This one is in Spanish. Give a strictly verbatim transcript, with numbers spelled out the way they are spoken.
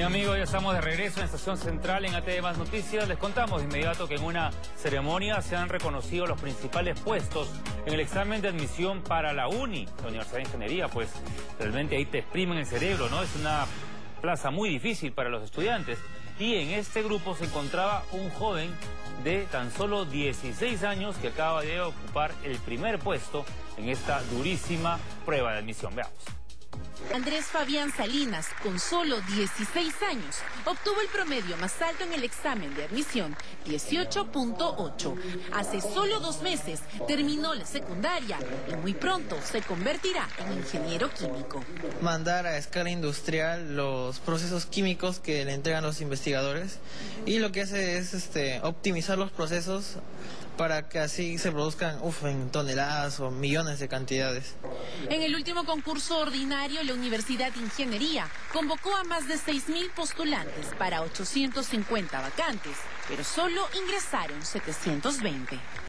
Y amigos, ya estamos de regreso en Estación Central en A T V Más Noticias. Les contamos de inmediato que en una ceremonia se han reconocido los principales puestos en el examen de admisión para la U N I, la Universidad de Ingeniería. Pues realmente ahí te exprimen el cerebro, ¿no? Es una plaza muy difícil para los estudiantes. Y en este grupo se encontraba un joven de tan solo dieciséis años que acaba de ocupar el primer puesto en esta durísima prueba de admisión. Veamos. Andrés Fabián Salinas, con solo dieciséis años, obtuvo el promedio más alto en el examen de admisión, dieciocho punto ocho. Hace solo dos meses terminó la secundaria y muy pronto se convertirá en ingeniero químico. Mandar a escala industrial los procesos químicos que le entregan los investigadores, y lo que hace es este, optimizar los procesos para que así se produzcan uf, en toneladas o millones de cantidades. En el último concurso ordinario, la Universidad de Ingeniería convocó a más de seis mil postulantes para ochocientas cincuenta vacantes, pero solo ingresaron setecientos veinte.